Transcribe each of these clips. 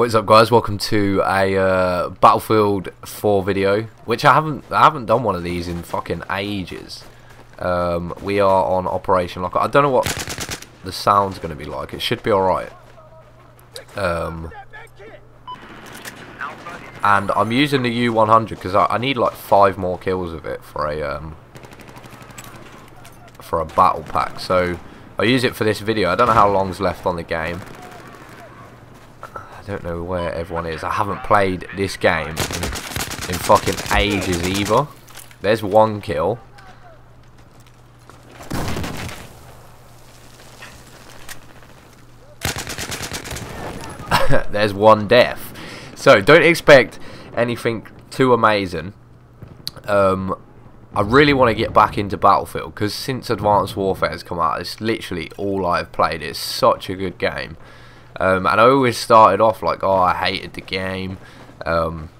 What is up, guys? Welcome to a Battlefield 4 video, which I haven't done one of these in fucking ages. We are on Operation Locker. I don't know what the sound's going to be like. It should be all right. And I'm using the U100 because I need like 5 more kills of it for a battle pack. So I use it for this video. I don't know how long's left on the game. I don't know where everyone is. I haven't played this game in fucking ages either. There's one kill. There's one death. So don't expect anything too amazing. I really want to get back into Battlefield because since Advanced Warfare has come out, it's literally all I've played. It's such a good game. And I always started off like, oh, I hated the game, and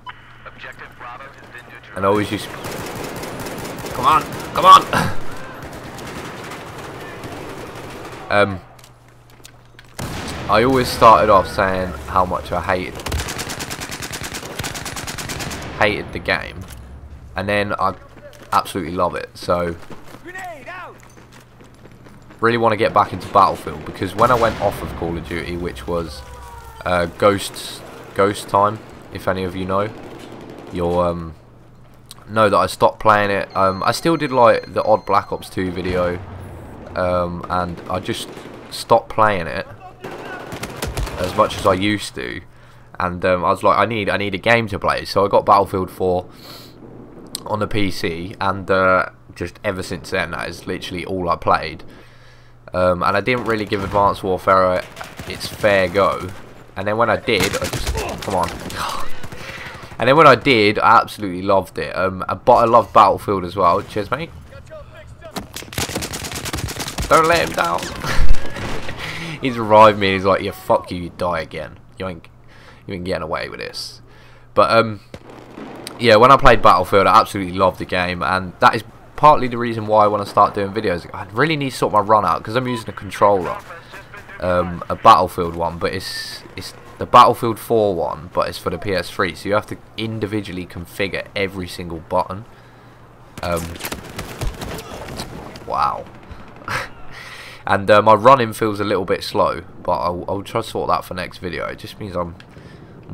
I always used to... Come on, come on! I always started off saying how much I hated the game, and then I absolutely love it, so... Really want to get back into Battlefield because when I went off of Call of Duty, which was Ghost time, if any of you know, you'll know that I stopped playing it. I still did like the odd Black Ops 2 video, and I just stopped playing it as much as I used to, and I was like, I need a game to play, so I got Battlefield 4 on the PC, and just ever since then, that is literally all I played. And I didn't really give Advanced Warfare its fair go, and then when I did, I just, come on, and then when I did, I absolutely loved it, but I love Battlefield as well. Cheers, mate, don't let him down. He's arrived me and he's like, yeah, fuck you, you die again, you ain't getting away with this. But yeah, when I played Battlefield, I absolutely loved the game, and that is partly the reason why when I start doing videos, I really need to sort my run out because I'm using a controller, a Battlefield one, but it's the Battlefield 4 one, but it's for the PS3, so you have to individually configure every single button. Wow. And my running feels a little bit slow, but I'll try to sort that for next video. It just means I'm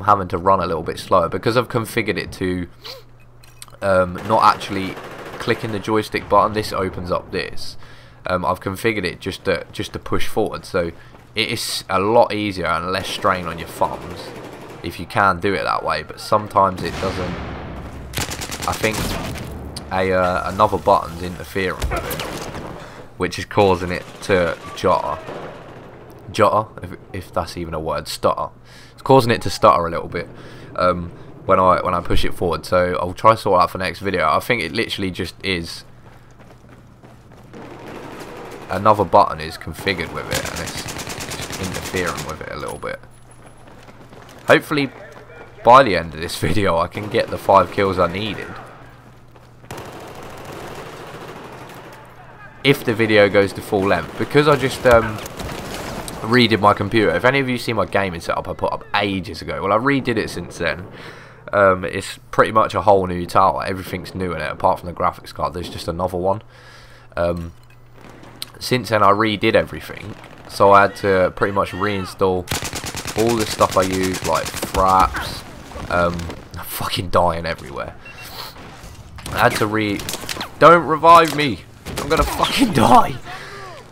having to run a little bit slower because I've configured it to not actually clicking the joystick button. This opens up this. I've configured it just to push forward, so it is a lot easier and less strain on your thumbs if you can do it that way. But sometimes it doesn't. I think another button's interfering with it, which is causing it to jotter, if that's even a word, stutter. It's causing it to stutter a little bit. When I push it forward, so I'll try sort out for next video. I think it literally just is another button is configured with it, and it's interfering with it a little bit. Hopefully, by the end of this video, I can get the 5 kills I needed. If the video goes to full length, because I just redid my computer. If any of you see my gaming setup I put up ages ago, well, I redid it since then. It's pretty much a whole new tower. Everything's new in it apart from the graphics card. There's just another one. Since then I redid everything, so I had to pretty much reinstall all the stuff I used, like Fraps. I'm fucking dying everywhere. I had to don't revive me, I'm gonna fucking die.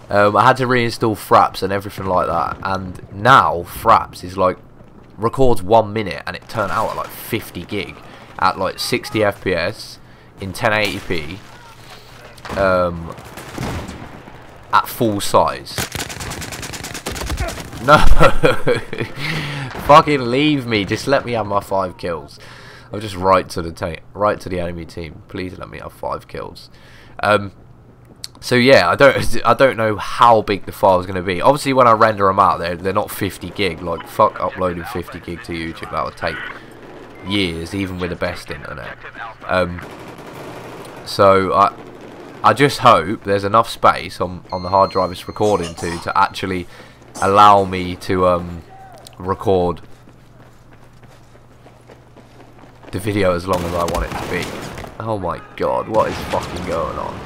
I had to reinstall Fraps and everything like that, and now Fraps is like records 1 minute and it turned out at like 50 gig at like 60 FPS in 1080p at full size. No. Fucking leave me, just let me have my 5 kills. I'll just right to the enemy team, please let me have 5 kills. So yeah, I don't know how big the file is going to be. Obviously, when I render them out, they're not 50 gig. Like, fuck uploading 50 gig to YouTube. That would take years, even with the best internet. So I just hope there's enough space on the hard drive it's recording to actually allow me to record the video as long as I want it to be. Oh my god, what is fucking going on?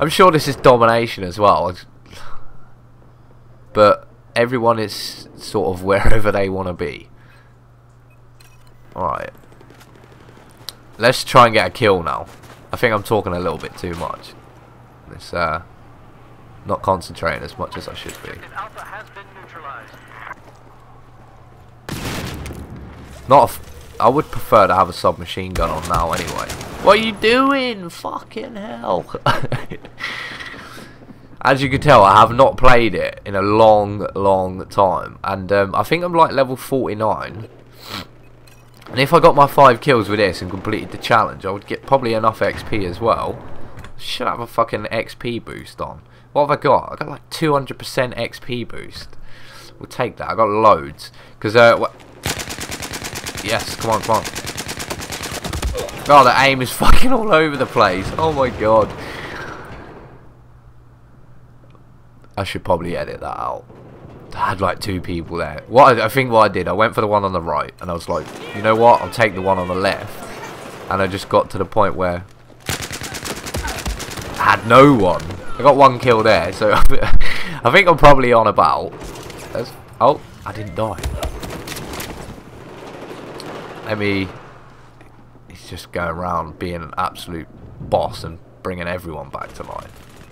I'm sure this is domination as well, but everyone is sort of wherever they want to be. Alright. Let's try and get a kill now. I think I'm talking a little bit too much. It's not concentrating as much as I should be. I would prefer to have a submachine gun on now anyway. What are you doing? Fucking hell. As you can tell, I have not played it in a long, long time. And I think I'm like level 49. And if I got my 5 kills with this and completed the challenge, I would get probably enough XP as well. Should have a fucking XP boost on. What have I got? I got like 200% XP boost. We'll take that. I got loads. Because, yes, come on, come on. Oh, the aim is fucking all over the place. Oh my god. I should probably edit that out. I had like 2 people there. I think what I did, I went for the one on the right, and I was like, you know what, I'll take the one on the left. And I just got to the point where I had no one. I got 1 kill there, so I think I'm probably on about. Oh, I didn't die. Let me. He's just going around being an absolute boss and bringing everyone back to life.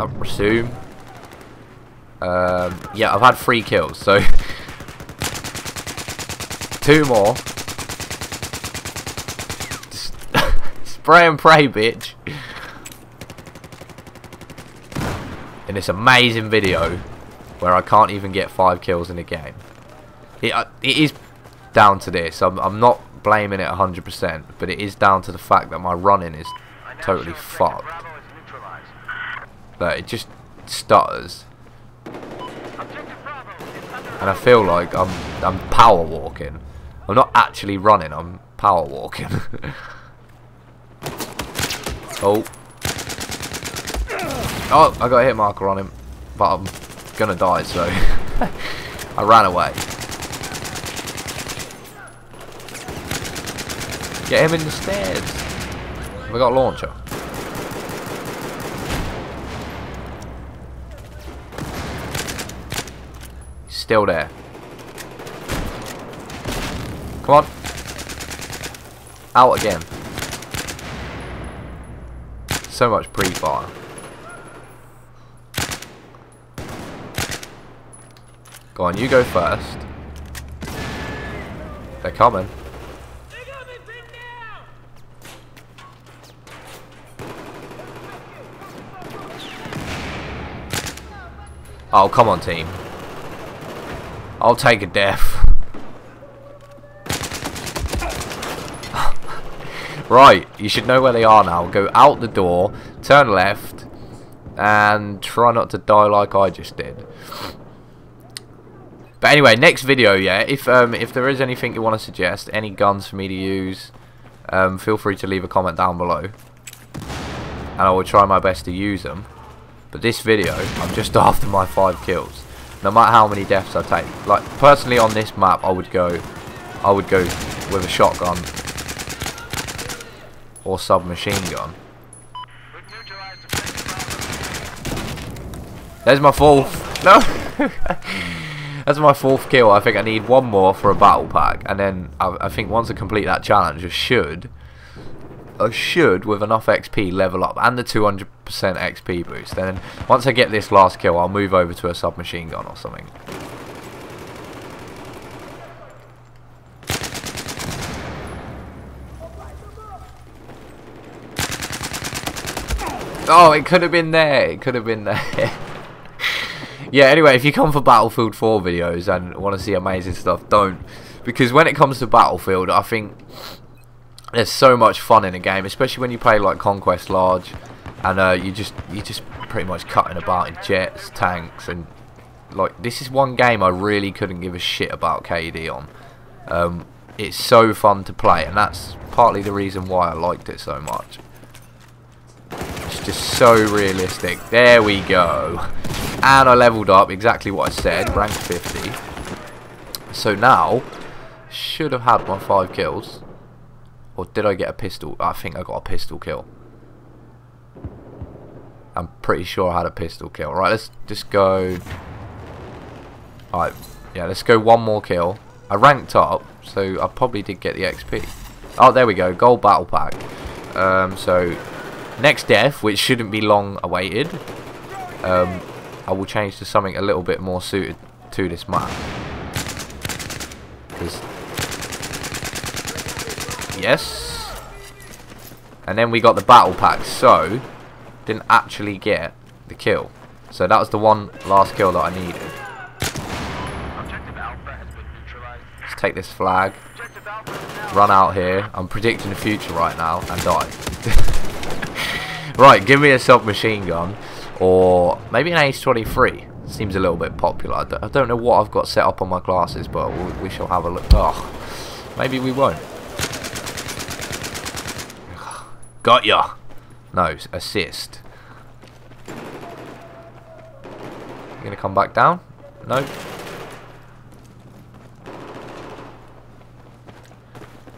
I presume. Yeah, I've had 3 kills, so 2 more. Just spray and pray, bitch. In this amazing video, where I can't even get 5 kills in a game, it is down to this. I'm not blaming it 100%, but it is down to the fact that my running is totally fucked. Like, it just stutters. And I feel like I'm power walking. I'm not actually running, I'm power walking. Oh. Oh, I got a hit marker on him. But I'm gonna die, so I ran away. Get him in the stairs. We got a launcher. Still there. Come on. Out again. So much pre-fire. Go on, you go first. They're coming. Oh, come on, team. I'll take a death. Right, you should know where they are now. Go out the door, turn left, and try not to die like I just did. But anyway, next video, yeah, if there is anything you want to suggest, any guns for me to use, feel free to leave a comment down below. And I will try my best to use them. But this video, I'm just after my 5 kills. No matter how many deaths I take. Like, personally on this map, I would go with a shotgun or submachine gun. There's my 4th. No. That's my 4th kill. I think I need 1 more for a battle pack, and then I think once I complete that challenge, I should, with enough XP, level up and the 200% XP boost. Then once I get this last kill, I'll move over to a submachine gun or something. Oh, it could have been there. It could have been there. Yeah, anyway, if you come for Battlefield 4 videos and want to see amazing stuff, don't. Because when it comes to Battlefield, I think there's so much fun in a game, especially when you play like Conquest Large, and you just pretty much cutting about in jets, tanks, and like this is one game I really couldn't give a shit about KD on. It's so fun to play, and that's partly the reason why I liked it so much. It's just so realistic. There we go, and I leveled up exactly what I said, rank 50. So now. should have had my 5 kills. Or did I get a pistol? I think I got a pistol kill. I'm pretty sure I had a pistol kill. Right, let's just go. Alright, yeah, let's go one more kill. I ranked up, so I probably did get the XP. Oh, there we go, gold battle pack. So, next death, which shouldn't be long awaited, I will change to something a little bit more suited to this map. Yes. And then we got the battle pack, so didn't actually get the kill. So that was the one last kill that I needed. Let's take this flag, run out here. I'm predicting the future right now and die. Right, give me a submachine gun or maybe an Ace 23. Seems a little bit popular. I don't know what I've got set up on my classes, but we shall have a look. Oh, maybe we won't. Got ya. No, assist. You gonna come back down? No.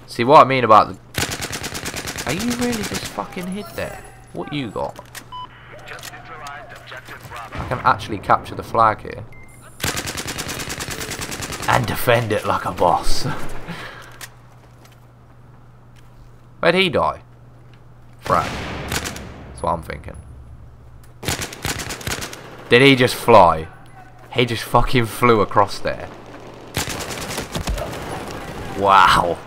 See what I mean about the... Are you really just fucking hit there? What you got? I can actually capture the flag here. And defend it like a boss. Where'd he die? Frag. That's what I'm thinking. Did he just fly? He just fucking flew across there. Wow.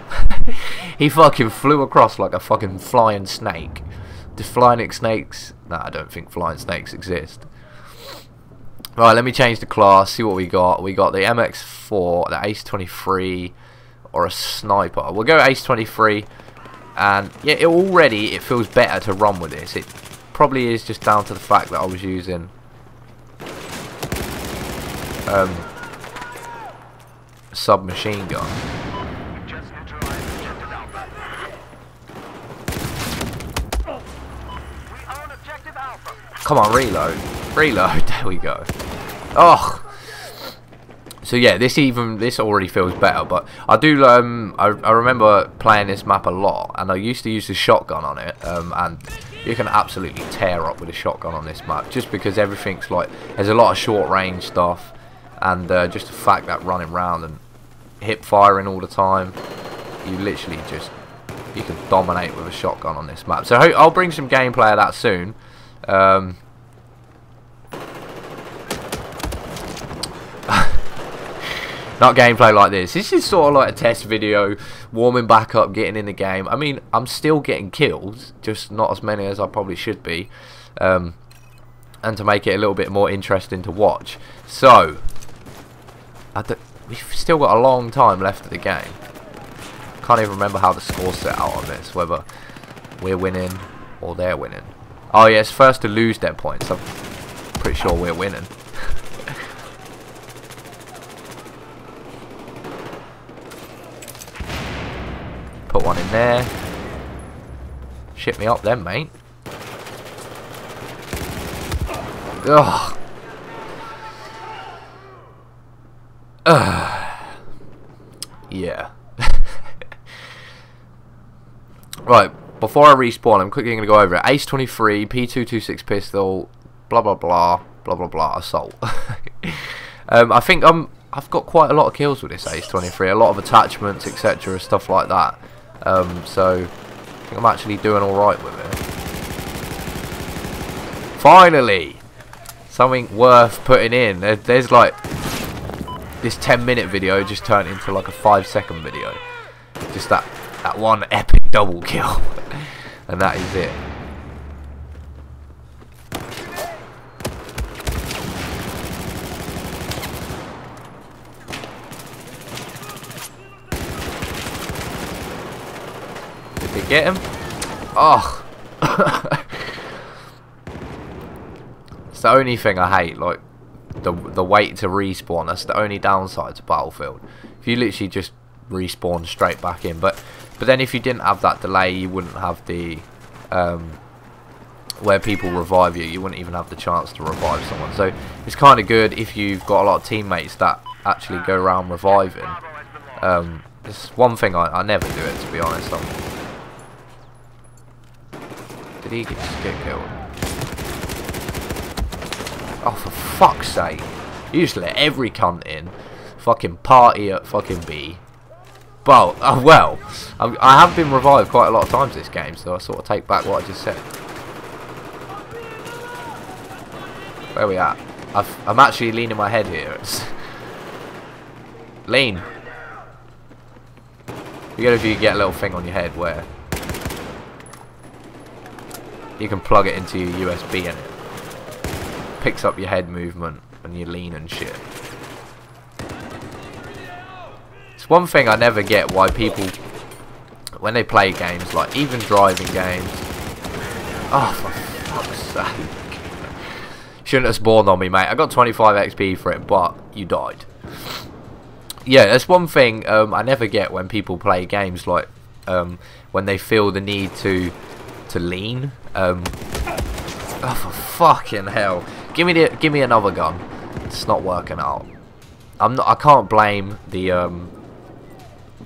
He fucking flew across like a fucking flying snake. Do flying snakes... Nah, I don't think flying snakes exist. Right, let me change the class, see what we got. We got the MX4, the Ace 23, or a sniper. We'll go Ace 23. And yeah, it feels better to run with this. It probably is just down to the fact that I was using submachine gun. Come on, reload. Reload, there we go. Oh, so yeah, this already feels better, but I do I remember playing this map a lot, and I used to use the shotgun on it, and you can absolutely tear up with a shotgun on this map, just because everything's like, there's a lot of short range stuff, and just the fact that running around and hip firing all the time, you literally just, you can dominate with a shotgun on this map. So I'll bring some gameplay of that soon. Not gameplay like this. This is sort of like a test video, warming back up, getting in the game. I mean, I'm still getting kills, just not as many as I probably should be. And to make it a little bit more interesting to watch. So, we've still got a long time left of the game. Can't even remember how the score's set out on this, whether we're winning or they're winning. Oh yeah, it's first to lose their points. I'm pretty sure we're winning. Put one in there. Shit me up then, mate. Ugh. Yeah. Right, before I respawn, I'm quickly going to go over it. Ace 23, P226 pistol, blah, blah, blah, blah, blah, blah, assault. I think I've got quite a lot of kills with this Ace 23. A lot of attachments, etc., stuff like that. So, I think I'm actually doing alright with it. Finally! Something worth putting in. There's like... This 10-minute video just turned into like a 5-second video. Just that one epic double kill. And that is it. Did they get him? Oh. It's the only thing I hate, like the wait to respawn. That's the only downside to Battlefield. If you literally just respawn straight back in, but then if you didn't have that delay, you wouldn't have the where people revive you. You wouldn't even have the chance to revive someone. So it's kind of good if you've got a lot of teammates that actually go around reviving. This is one thing I never do it, to be honest. Did he just get killed? Oh, for fuck's sake. You just let every cunt in. Fucking party at fucking B. But, oh well. I have been revived quite a lot of times this game, so I sort of take back what I just said. Where are we at? I'm actually leaning my head here. It's lean. You know, if you get a little thing on your head where you can plug it into your USB and it picks up your head movement and you lean and shit. It's one thing I never get why people, when they play games, like even driving games, oh for fuck's sake, shouldn't have spawned on me, mate. I got 25 XP for it, but you died. Yeah, that's one thing I never get when people play games, like when they feel the need to lean. Oh, for fucking hell! Give me another gun. It's not working out. I can't blame the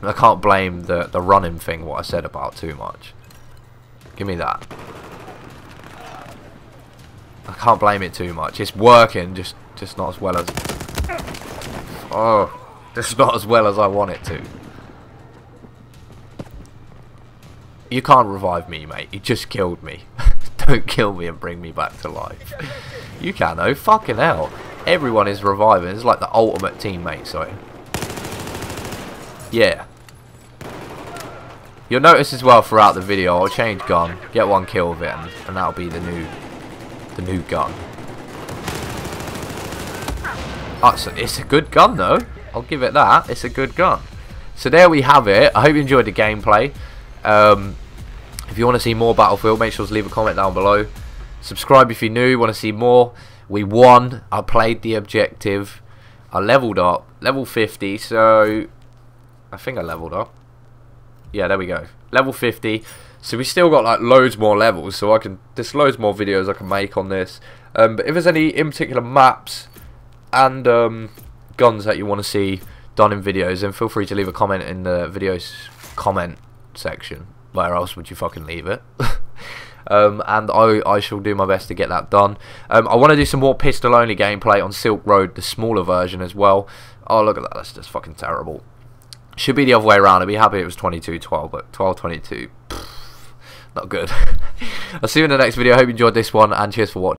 I can't blame the running thing. What I said about too much. Give me that. I can't blame it too much. It's working, just not as well as. Oh. It's not as well as I want it to. You can't revive me, mate. You just killed me. Don't kill me and bring me back to life. You can, though. Fucking hell. Everyone is reviving. It's like the ultimate teammate, so. Yeah. You'll notice as well throughout the video, I'll change gun, get one kill with it, and that'll be the new gun. Oh, so it's a good gun, though. I'll give it that. It's a good gun. So there we have it. I hope you enjoyed the gameplay. If you want to see more Battlefield, make sure to leave a comment down below. Subscribe if you're new. Want to see more? We won. I played the objective. I leveled up. Level 50. So I think I leveled up. Yeah, there we go. Level 50. So we still got like loads more levels. So I can. There's loads more videos I can make on this. But if there's any in particular maps and guns that you want to see done in videos, then feel free to leave a comment in the video's comment section. Where else would you fucking leave it? And I shall do my best to get that done. I want to do some more pistol only gameplay on Silk Road, the smaller version as well. Oh, look at that, that's just fucking terrible. Should be the other way around. I'd be happy it was 22-12, but 12-22, not good. I'll see you in the next video. Hope you enjoyed this one, and cheers for watching.